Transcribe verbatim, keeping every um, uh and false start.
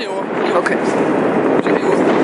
Meteor. Okay.